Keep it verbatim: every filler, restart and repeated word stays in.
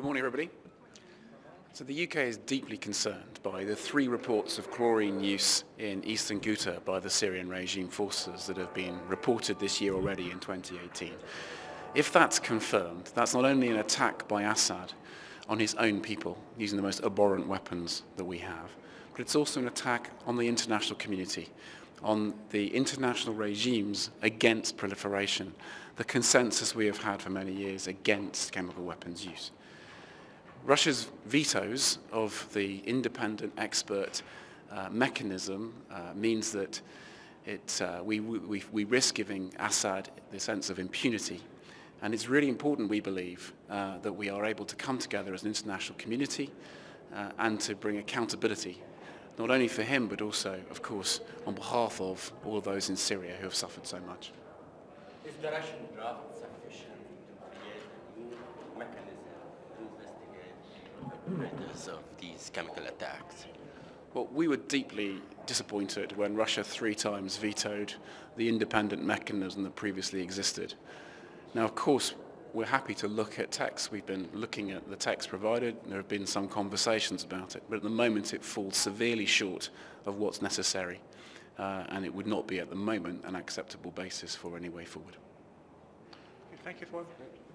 Good morning, everybody. So the U K is deeply concerned by the three reports of chlorine use in eastern Ghouta by the Syrian regime forces that have been reported this year already in twenty eighteen. If that's confirmed, that's not only an attack by Assad on his own people, using the most abhorrent weapons that we have, but it's also an attack on the international community, on the international regimes against proliferation, the consensus we have had for many years against chemical weapons use. Russia's vetoes of the independent expert uh, mechanism uh, means that it, uh, we, we, we risk giving Assad the sense of impunity. And it's really important, we believe, uh, that we are able to come together as an international community uh, and to bring accountability, not only for him, but also, of course, on behalf of all of those in Syria who have suffered so much. Is the Russian draft sufficient to create a new mechanism of these chemical attacks? Well, we were deeply disappointed when Russia three times vetoed the independent mechanism that previously existed. Now, of course, we're happy to look at texts. We've been looking at the text provided. There have been some conversations about it, but at the moment it falls severely short of what's necessary, uh, and it would not be at the moment an acceptable basis for any way forward. Thank you for it.